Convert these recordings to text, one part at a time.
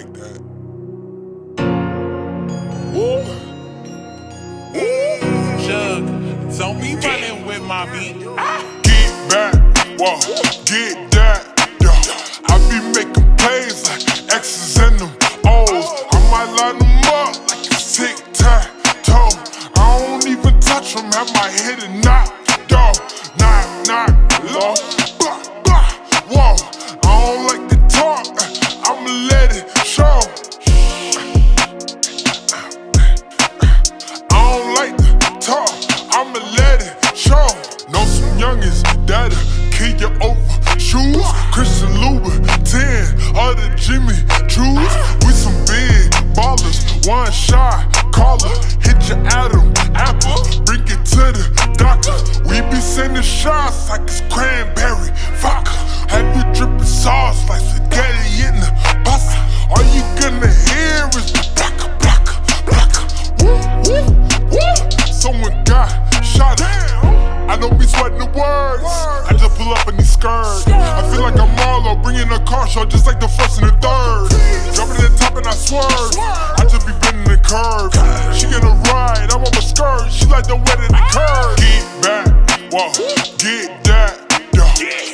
like that. Woo! Woo! Jug, don't be running with my beat. Get back, whoa, get that, yo. I be making plays like X's and them O's. I might line them up like a tic-tac-toe. I don't even touch them, have my head and knock, yo. Knock, knock, low. I'ma let it show. Know some youngins that'll kill you over shoes. Christian Louboutin, other Jimmy Choo's. We some big ballers, one shot caller. Hit your Adam Apple, bring it to the doctor. We be sending shots like it's cranberry vodka. Have you dripping sauce like spaghetti in the pasta? All you gonna hear is the blocka, blocka, blocka. Woo, woo, woo. Someone got shot. Damn. I don't be sweating the words. I just pull up in these skirts. I feel like I'm Marlo, bringing a car show just like the first and the third. Jumping to the top and I swerve. I just be bending the curve. She gonna ride, I'm on my skirt. She like the wet in the curve. Get back, whoa, get that, yo.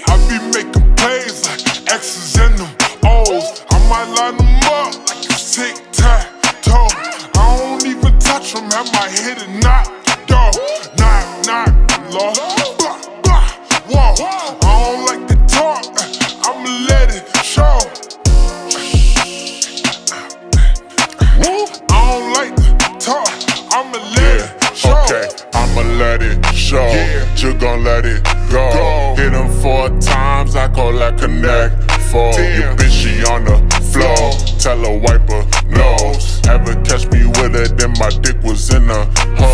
I be making plays like X's and them O's. I might line them up like a tic-tac-toe. I don't even touch them, have my head and knock, yo. Whoa, I don't like to talk, I'ma let it show. I don't like to talk, I'ma let it show. Okay, I'ma let it show, you gon' let it go. Hit him 4 times, I call that connect 4. Your bitch, she on the floor, tell her wipe her nose. Ever catch me with her, then my dick was in her hole.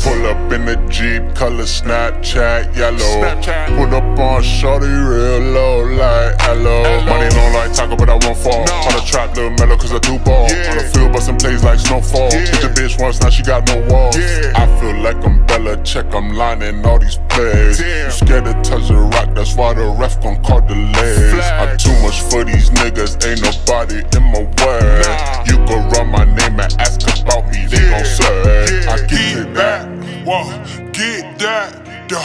Pull up in the Jeep, color Snapchat yellow. Snapchat. Put up on shorty real low like hello. Money don't like taco, but I won't fall. No. On the trap, little mellow, cause I do ball. Yeah. On the field, bustin' plays like snowfall. Yeah. Hit the bitch once, now she got no walls. Yeah. I feel like I'm Bella, check I'm lining all these plays. Damn. You scared to touch the rock, that's why the ref gon' call delays. Flag. I'm too much for these niggas, ain't nobody in my way. Nah. You could run my name and ask about me, they gon' say. Yeah. I keep it back. Whoa, get that, yo.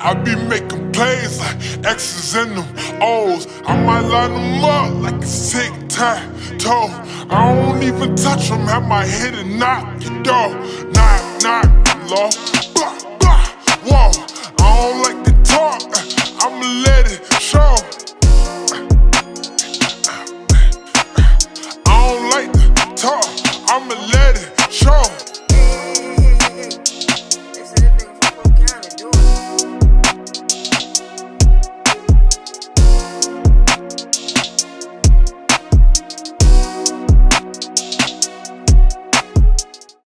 I be making plays like X's and them O's. I might line them up like a tic-tac-toe. I don't even touch them, have my head and knock, yo. Knock, knock, low. Blah, blah, whoa. I don't like to talk.